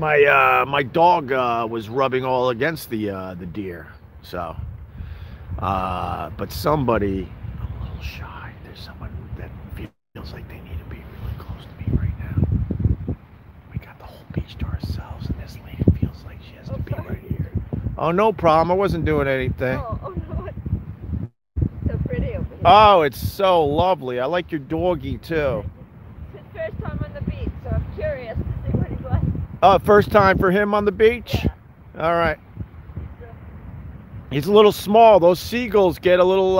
my my dog was rubbing all against the deer. So, but somebody, I'm a little shy. There's someone that feels like they need to be really close to me right now. We got the whole beach to ourselves, and this lady feels like she has to be right here. Oh, no problem. I wasn't doing anything. Oh no, it's so pretty over here. Oh, it's so lovely. I like your doggy too. It's his first time on the beach, so I'm curious to see what he's like. Oh, first time for him on the beach? Yeah. All right. He's a little small. Those seagulls get a little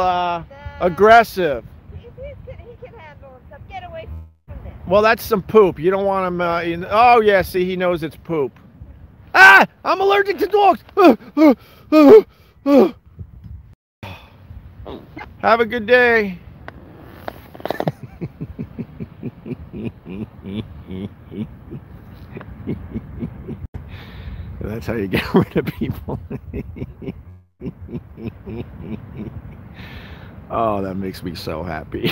aggressive. He can handle himself. Get away from this. Well, that's some poop. You don't want him in. Oh, yeah. See, he knows it's poop. Ah! I'm allergic to dogs. Have a good day. That's how you get rid of people. Oh, that makes me so happy.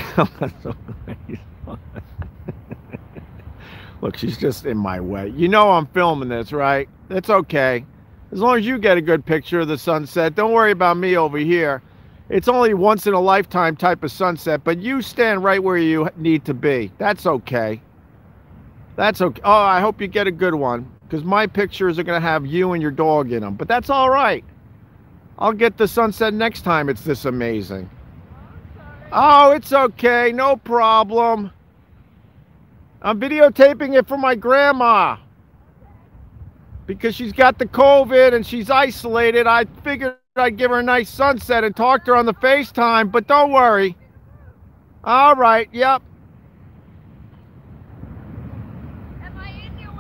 Look, she's just in my way. You know I'm filming this, right? It's okay. As long as you get a good picture of the sunset, don't worry about me over here. It's only once in a lifetime type of sunset, but you stand right where you need to be. That's okay. That's okay. Oh, I hope you get a good one, because my pictures are going to have you and your dog in them, but that's all right. I'll get the sunset next time it's this amazing. Oh, it's okay. No problem. I'm videotaping it for my grandma. Because she's got the COVID and she's isolated. I figured I'd give her a nice sunset and talk to her on the FaceTime, but don't worry. All right. Yep. Am I in your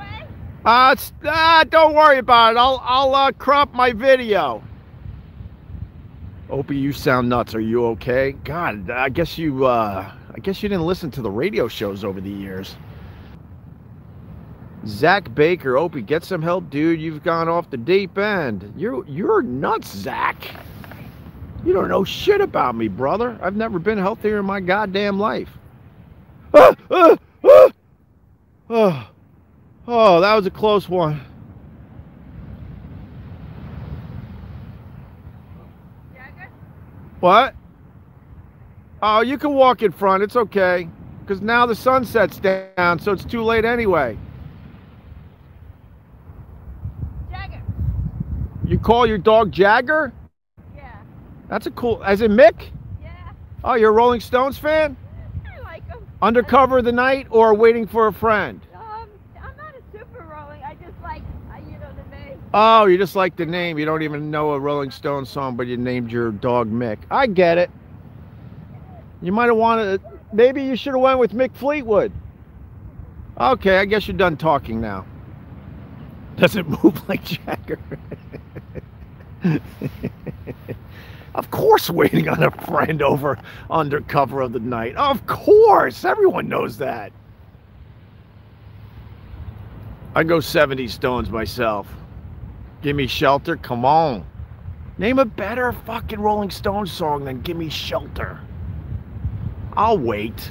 way? Don't worry about it. I'll crop my video. Opie, you sound nuts. Are you okay? God, I guess you didn't listen to the radio shows over the years. Zach Baker, Opie, get some help, dude. You've gone off the deep end. You're nuts, Zach. You don't know shit about me, brother. I've never been healthier in my goddamn life. Oh, that was a close one. What? Oh, you can walk in front. It's okay. Because now the sun sets down, so it's too late anyway. Jagger. You call your dog Jagger? Yeah. That's a cool... As in Mick? Yeah. Oh, you're a Rolling Stones fan? I like him. Undercover the night or waiting for a friend? I'm not a super Rolling. I just like, you know, the name. Oh, you just like the name. You don't even know a Rolling Stones song, but you named your dog Mick. I get it. You might have wanted... Maybe you should have went with Mick Fleetwood. Okay, I guess you're done talking now. Doesn't move like Jagger. Of course, waiting on a friend over undercover of the night. Of course, everyone knows that. I go 70 Stones myself. Give Me Shelter, come on. Name a better fucking Rolling Stones song than Give Me Shelter. I'll wait.